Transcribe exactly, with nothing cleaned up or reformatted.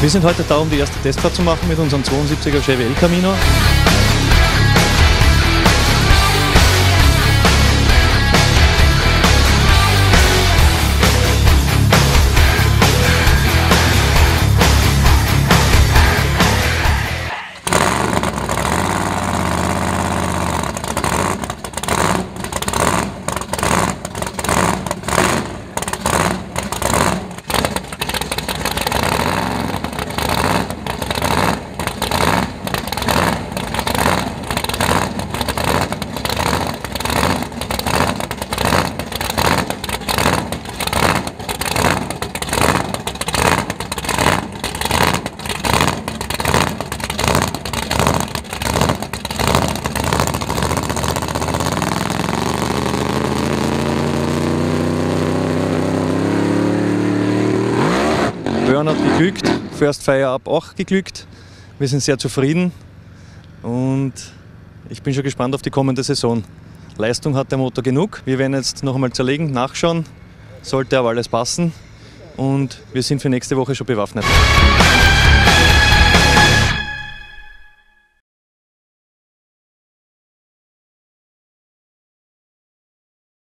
Wir sind heute da, um die erste Testfahrt zu machen mit unserem zweiundsiebziger Chevy El Camino. Burn hat geglückt, First Fire Up auch geglückt. Wir sind sehr zufrieden und ich bin schon gespannt auf die kommende Saison. Leistung hat der Motor genug. Wir werden jetzt noch einmal zerlegen, nachschauen, sollte aber alles passen und wir sind für nächste Woche schon bewaffnet.